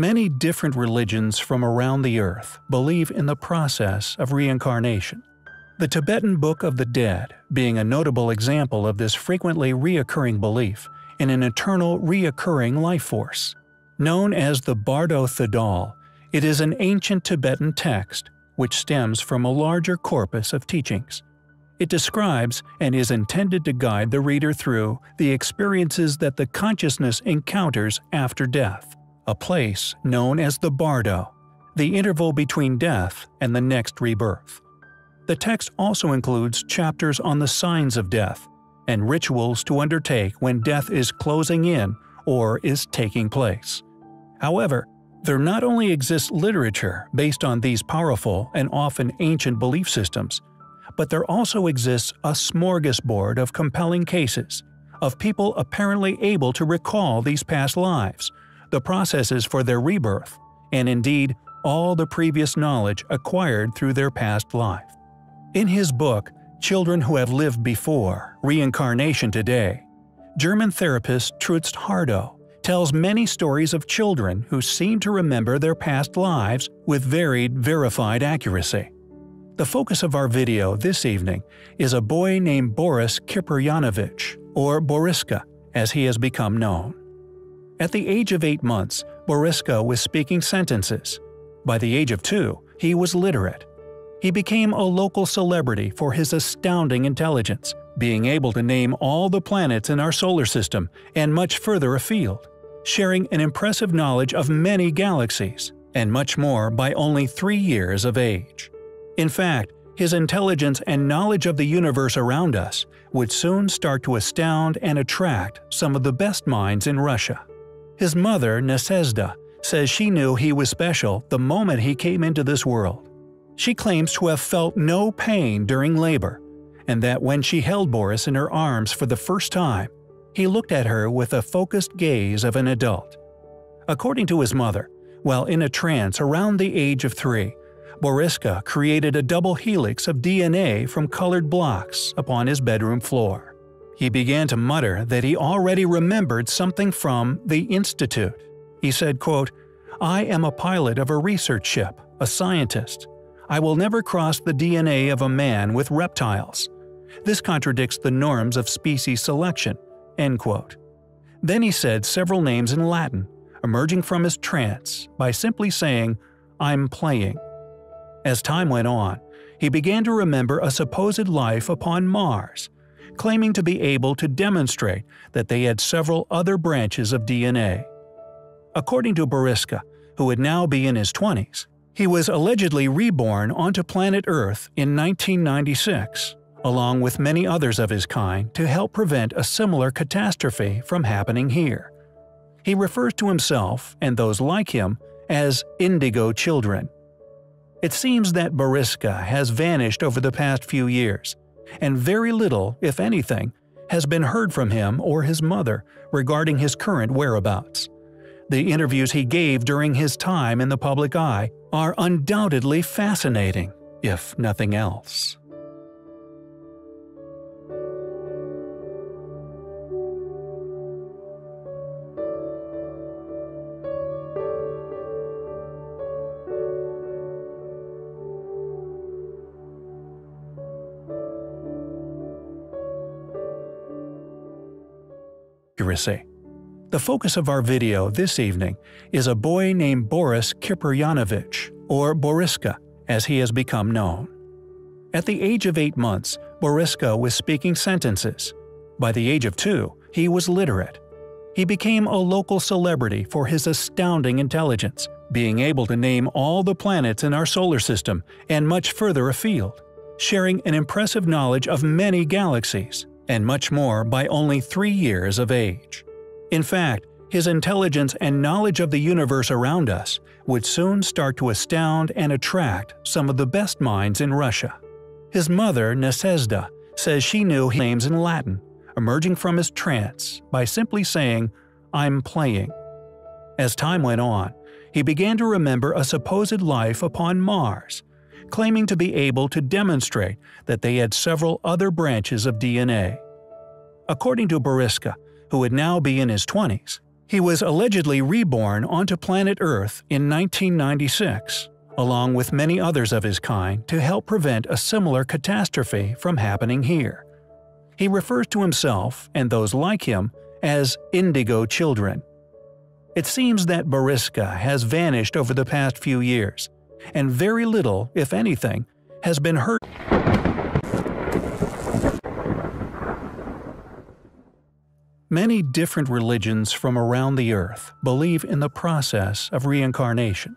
Many different religions from around the earth believe in the process of reincarnation. The Tibetan Book of the Dead being a notable example of this frequently reoccurring belief in an eternal reoccurring life force. Known as the Bardo Thodol, it is an ancient Tibetan text which stems from a larger corpus of teachings. It describes and is intended to guide the reader through the experiences that the consciousness encounters after death, a place known as the Bardo, the interval between death and the next rebirth. The text also includes chapters on the signs of death and rituals to undertake when death is closing in or is taking place. However, there not only exists literature based on these powerful and often ancient belief systems, but there also exists a smorgasbord of compelling cases of people apparently able to recall these past lives, the processes for their rebirth, and indeed all the previous knowledge acquired through their past life. In his book, Children Who Have Lived Before, Reincarnation Today, German therapist Trutz Hardo tells many stories of children who seem to remember their past lives with varied, verified accuracy. The focus of our video this evening is a boy named Boris Kipriyanovich, or Boriska, as he has become known. At the age of 8 months, Boriska was speaking sentences. By the age of 2, he was literate. He became a local celebrity for his astounding intelligence, being able to name all the planets in our solar system and much further afield, sharing an impressive knowledge of many galaxies, and much more by only 3 years of age. In fact, his intelligence and knowledge of the universe around us would soon start to astound and attract some of the best minds in Russia. His mother, Nadezhda, says she knew he was special the moment he came into this world. She claims to have felt no pain during labor, and that when she held Boris in her arms for the first time, he looked at her with a focused gaze of an adult. According to his mother, while in a trance around the age of 3, Boriska created a double helix of DNA from colored blocks upon his bedroom floor. He began to mutter that he already remembered something from the Institute. He said, quote, "I am a pilot of a research ship, a scientist. I will never cross the DNA of a man with reptiles. This contradicts the norms of species selection." End quote. Then he said several names in Latin, emerging from his trance by simply saying, "I'm playing." As time went on, he began to remember a supposed life upon Mars, claiming to be able to demonstrate that they had several other branches of DNA. According to Boriska, who would now be in his 20s, he was allegedly reborn onto planet Earth in 1996, along with many others of his kind, to help prevent a similar catastrophe from happening here. He refers to himself, and those like him, as Indigo Children. It seems that Boriska has vanished over the past few years, and very little, if anything, has been heard from him or his mother regarding his current whereabouts. The interviews he gave during his time in the public eye are undoubtedly fascinating, if nothing else. The focus of our video this evening is a boy named Boris Kipriyanovich, or Boriska, as he has become known. At the age of 8 months, Boriska was speaking sentences. By the age of 2, he was literate. He became a local celebrity for his astounding intelligence, being able to name all the planets in our solar system and much further afield, sharing an impressive knowledge of many galaxies, and much more by only 3 years of age. In fact, his intelligence and knowledge of the universe around us would soon start to astound and attract some of the best minds in Russia. His mother, Nadezhda, says she knew his names in Latin, emerging from his trance by simply saying, "I'm playing." As time went on, he began to remember a supposed life upon Mars, claiming to be able to demonstrate that they had several other branches of DNA. According to Boriska, who would now be in his 20s, He was allegedly reborn onto planet Earth in 1996, along with many others of his kind, to help prevent a similar catastrophe from happening here. He refers to himself, and those like him, as Indigo Children. It seems that Boriska has vanished over the past few years, and very little, if anything, has been heard. Many different religions from around the earth believe in the process of reincarnation.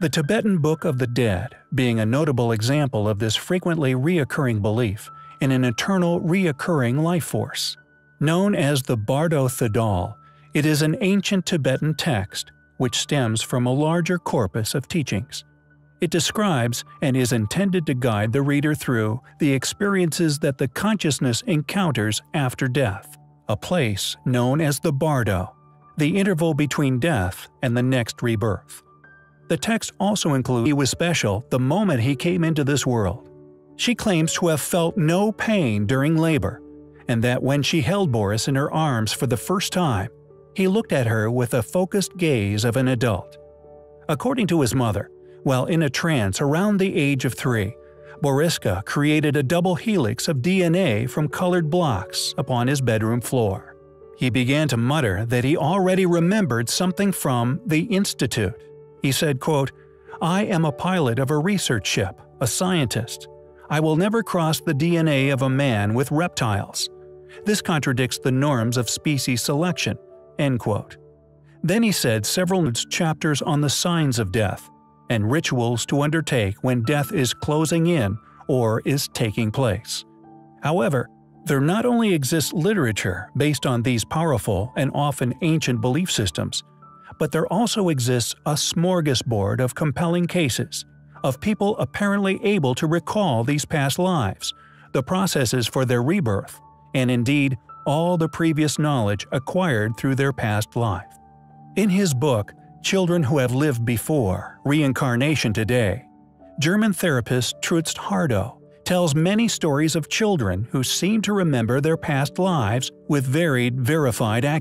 The Tibetan Book of the Dead being a notable example of this frequently reoccurring belief in an eternal reoccurring life force. Known as the Bardo Thodol, it is an ancient Tibetan text which stems from a larger corpus of teachings. It describes and is intended to guide the reader through the experiences that the consciousness encounters after death, a place known as the Bardo, the interval between death and the next rebirth. The text also includes he was special the moment he came into this world. She claims to have felt no pain during labor, and that when she held Boris in her arms for the first time, he looked at her with a focused gaze of an adult. According to his mother, while in a trance around the age of 3, Boriska created a double helix of DNA from colored blocks upon his bedroom floor. He began to mutter that he already remembered something from the Institute. He said, quote, "I am a pilot of a research ship, a scientist. I will never cross the DNA of a man with reptiles. This contradicts the norms of species selection." End quote. Then he said several chapters on the signs of death and rituals to undertake when death is closing in or is taking place. However, there not only exists literature based on these powerful and often ancient belief systems, but there also exists a smorgasbord of compelling cases of people apparently able to recall these past lives, the processes for their rebirth, and indeed all the previous knowledge acquired through their past life. In his book, Children Who Have Lived Before, Reincarnation Today, German therapist Trutz Hardo tells many stories of children who seem to remember their past lives with varied, verified accuracy.